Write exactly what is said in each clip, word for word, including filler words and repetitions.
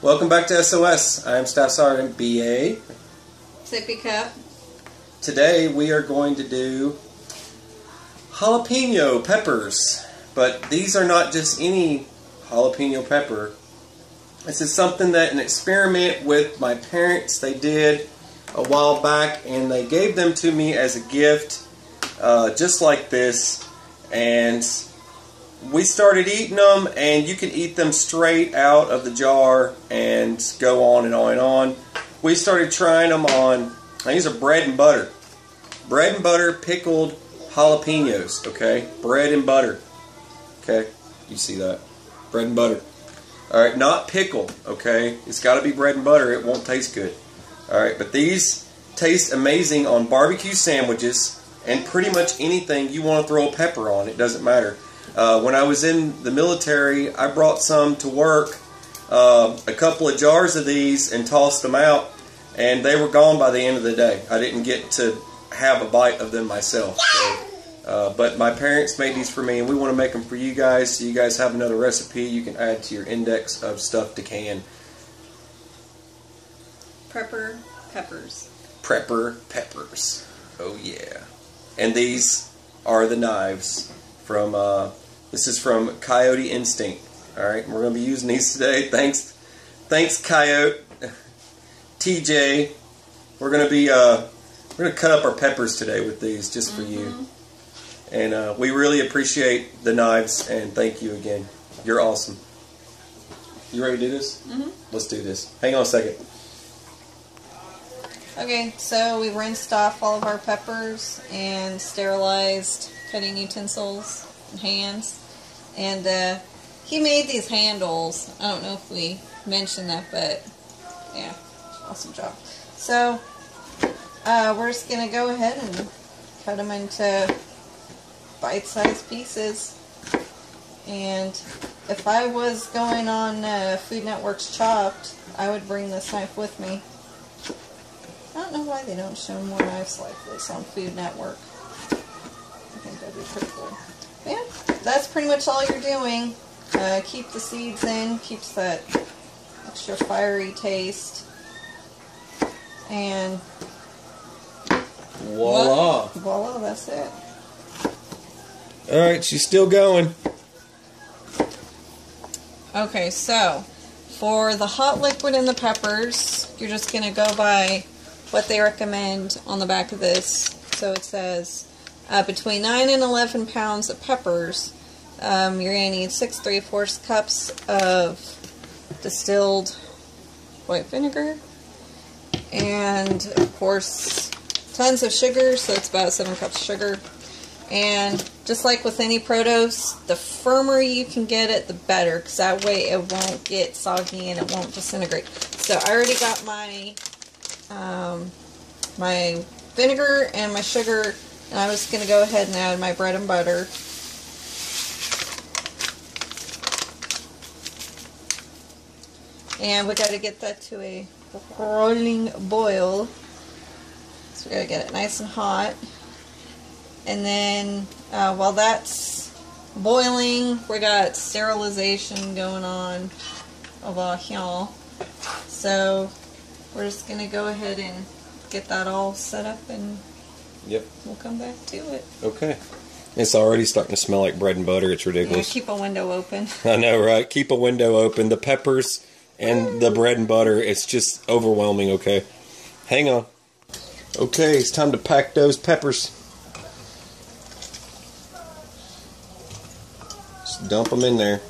Welcome back to S O S. I'm Staff Sergeant B A. Sippy Cup. Today we are going to do jalapeno peppers, but these are not just any jalapeno pepper. This is something that an experiment with my parents they did a while back, and they gave them to me as a gift, uh, just like this, and we started eating them, and you can eat them straight out of the jar and go on and on and on. We started trying them on, these are bread and butter. Bread and butter pickled jalapenos, okay? Bread and butter, okay? You see that? Bread and butter. Alright, not pickled, okay? It's got to be bread and butter, it won't taste good. Alright, but these taste amazing on barbecue sandwiches and pretty much anything you want to throw a pepper on, it doesn't matter. Uh, when I was in the military, I brought some to work, uh, a couple of jars of these, and tossed them out, and they were gone by the end of the day. I didn't get to have a bite of them myself. So, uh, but my parents made these for me, and we want to make them for you guys, so you guys have another recipe you can add to your index of stuff to can. Prepper peppers. Prepper peppers. Oh yeah. And these are the knives. From uh, this is from Coyote Instinct. All right, we're gonna be using these today. Thanks, thanks Coyote, T J. We're gonna be uh, we're gonna cut up our peppers today with these just for mm-hmm. you. And uh, we really appreciate the knives and thank you again. You're awesome. You ready to do this? Mm-hmm. Let's do this. Hang on a second. Okay, so we rinsed off all of our peppers and sterilized cutting utensils and hands, and uh, he made these handles. I don't know if we mentioned that, but yeah, awesome job. So uh, we're just going to go ahead and cut them into bite-sized pieces, and if I was going on uh, Food Network's Chopped, I would bring this knife with me. I don't know why they don't show more knives like this on Food Network. Pretty cool. Yeah, that's pretty much all you're doing. Uh, keep the seeds in, keeps that extra fiery taste. And voila. Voila, that's it. Alright, she's still going. Okay, so for the hot liquid and the peppers, you're just going to go by what they recommend on the back of this. So it says Uh, between nine and eleven pounds of peppers, um, you're going to need six three-fourths cups of distilled white vinegar, and of course tons of sugar, so it's about seven cups of sugar. And just like with any produce, the firmer you can get it, the better, because that way it won't get soggy and it won't disintegrate. So I already got my um, my vinegar and my sugar. And I'm just going to go ahead and add my bread and butter. And we got to get that to a rolling boil. So we got to get it nice and hot. And then uh, while that's boiling, we got sterilization going on over here. So we're just going to go ahead and get that all set up, and yep, we'll come back to it. Okay. It's already starting to smell like bread and butter. It's ridiculous. Yeah, keep a window open. I know, right? Keep a window open. The peppers and the bread and butter, it's just overwhelming, okay? Hang on. Okay, it's time to pack those peppers. Just dump them in there.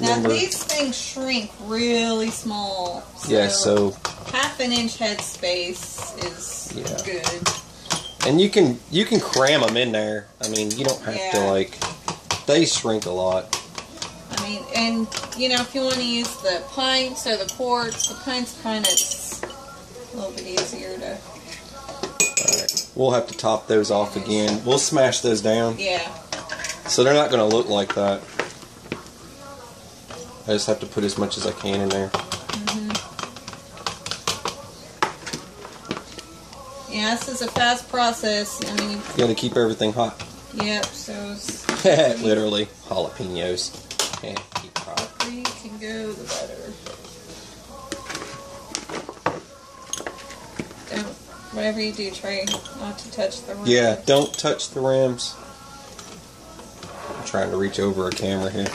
Now, remember, these things shrink really small. So yeah, so half an inch head space is yeah. good. And you can you can cram them in there. I mean, you don't have yeah. to, like, they shrink a lot. I mean, and, you know, if you want to use the pints or the quarts, the pints kind of a little bit easier to... All right. We'll have to top those off again. We'll smash those down. Yeah. So they're not going to look like that. I just have to put as much as I can in there. Yeah, this is a fast process. I mean, you gotta keep everything hot. Yep, so it's literally jalapenos. And keep hot. The quicker you can go, the better. Whatever you do, try not to touch the rims. Yeah, don't touch the rims. I'm trying to reach over a camera here.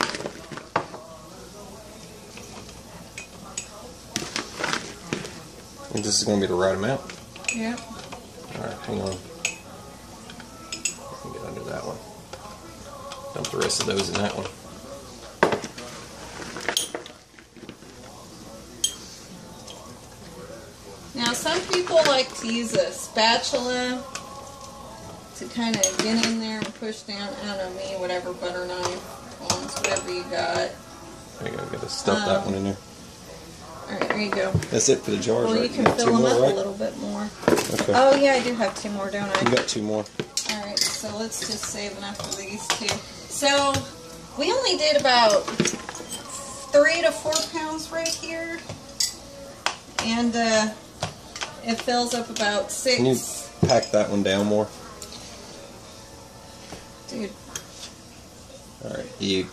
And this is going to be the right amount. Yeah. Alright, hang on. I can get under that one. Dump the rest of those in that one. Now, some people like to use a spatula to kind of get in there and push down, I don't know, me, whatever butter knife, bones, whatever you got. There you go, gotta stuff um, that one in there. Alright, there you go. That's it for the jars, well, right? You can you fill them more, up right? a little bit more. Okay. Oh, yeah, I do have two more, don't I? You got two more. Alright, so let's just save enough of these two. So, we only did about three to four pounds right here. And, uh, it fills up about six. Can you pack that one down more? Dude. Alright, you.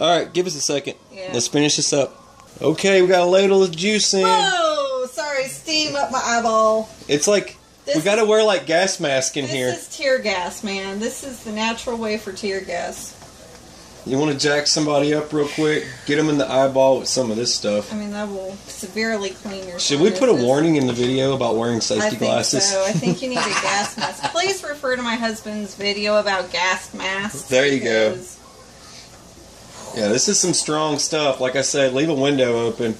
Alright, give us a second. Yeah. Let's finish this up. Okay, we got a ladle of juice in. Whoa! Sorry, steam up my eyeball. It's like, this we gotta is, wear like gas mask in this here. This is tear gas, man. This is the natural way for tear gas. You want to jack somebody up real quick? Get them in the eyeball with some of this stuff. I mean, that will severely clean your Should we put a warning in the video about wearing safety I think glasses? So. I think you need a gas mask. Please refer to my husband's video about gas masks. There you go. Yeah, this is some strong stuff. Like I said, leave a window open.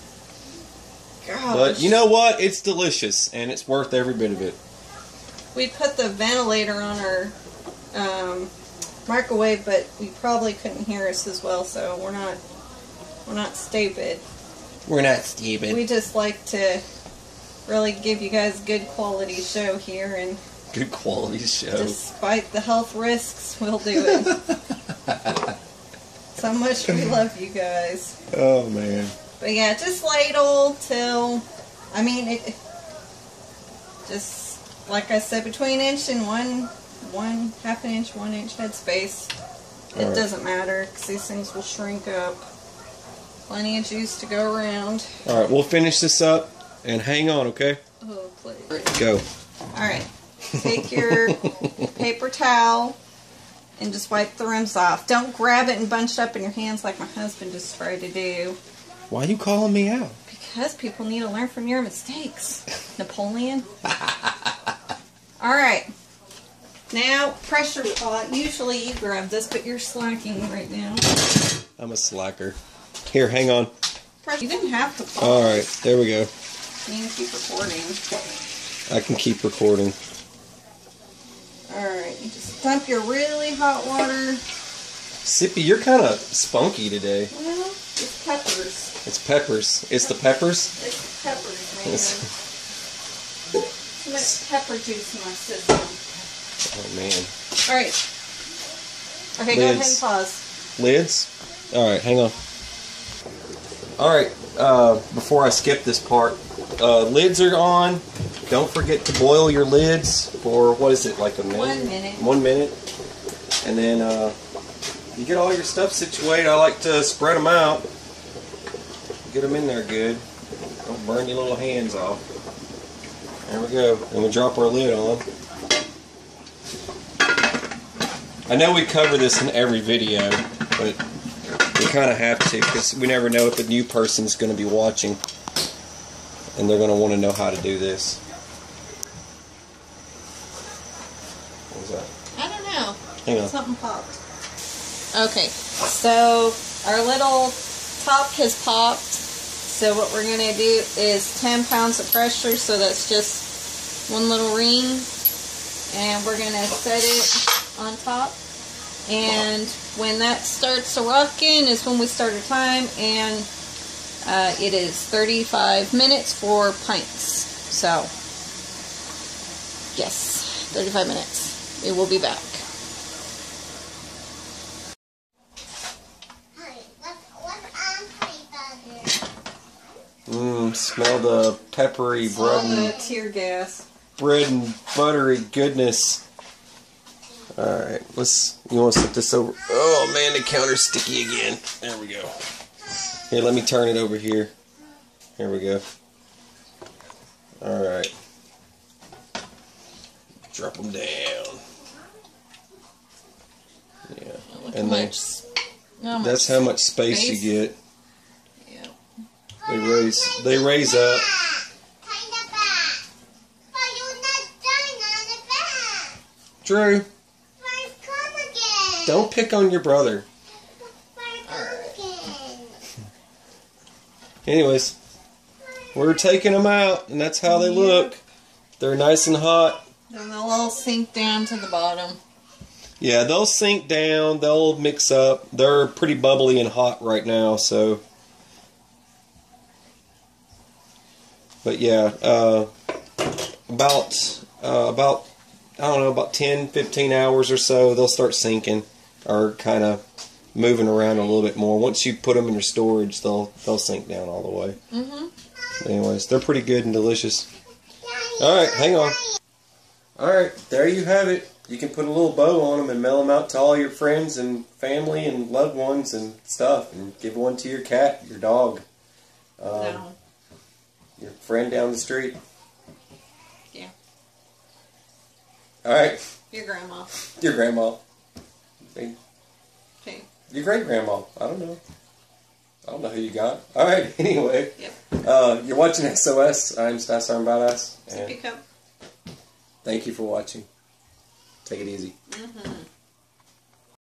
Gosh. But you know what? It's delicious, and it's worth every bit of it. We put the ventilator on our... Um, microwave, but we probably couldn't hear us as well, so we're not we're not stupid. We're not stupid. We just like to really give you guys good quality show here, and good quality show. Despite the health risks, we'll do it. So much we love you guys. Oh man. But yeah, just ladle till I mean it just like I said, between inch and one One half an inch, one inch head space. It right. doesn't matter because these things will shrink up. Plenty of juice to go around. All right, we'll finish this up and hang on, okay? Oh, please. Go. All right. Take your paper towel and just wipe the rims off. Don't grab it and bunch it up in your hands like my husband just tried to do. Why are you calling me out? Because people need to learn from your mistakes, Napoleon. All right. Now, pressure pot. Usually you grab this, but you're slacking right now. I'm a slacker. Here, hang on. You didn't have to pause. Alright, there we go. You can keep recording. I can keep recording. Alright, you just dump your really hot water. Sippy, you're kind of spunky today. Well, it's peppers. It's peppers. It's the peppers? It's the peppers, man. Too much pepper juice in my system. Oh man. Alright. Okay, Lids. Go ahead and pause. Lids? Alright, hang on. Alright, uh, before I skip this part, uh, lids are on. Don't forget to boil your lids for, what is it, like a minute? One minute. One minute. And then uh, you get all your stuff situated. I like to spread them out. Get them in there good. Don't burn your little hands off. There we go. And we drop our lid on. I know we cover this in every video, but we kind of have to because we never know if a new person's going to be watching and they're going to want to know how to do this. What was that? I don't know. Hang on. Something popped. Okay, so our little top has popped. So what we're going to do is ten pounds of pressure, so that's just one little ring. And we're going to set it on top, and when that starts rocking is when we start our time, and uh, it is thirty-five minutes for pints, so yes, thirty-five minutes, we will be back. Mmm, smell the peppery bread and tear gas, bread and buttery goodness. Alright, let's, you want to set this over, oh man, the counter's sticky again, there we go. Here, let me turn it over here, here we go. Alright, Drop them down. Yeah. And they, much, that's how much space, space you get. Yeah. They raise. They raise up. Drew. Don't pick on your brother. Anyways, we're taking them out, and that's how they yeah. look. They're nice and hot. And they'll all sink down to the bottom. Yeah, they'll sink down. They'll mix up. They're pretty bubbly and hot right now, so. But yeah, uh, about uh, about I don't know about ten, fifteen hours or so, they'll start sinking or kind of moving around a little bit more. Once you put them in your storage, they'll they'll sink down all the way. Mm-hmm. Anyways, they're pretty good and delicious. All right, hang on. All right, there you have it. You can put a little bow on them and mail them out to all your friends and family and loved ones and stuff, and give one to your cat, your dog, um, no. your friend down the street. Yeah. All right. Your grandma. Your grandma. Hey. Hey. Your great-grandma. I don't know. I don't know who you got. All right, anyway. Yep. Uh, you're watching S O S. I'm Stasar and Badass. Thank you for watching. Take it easy. Mm-hmm.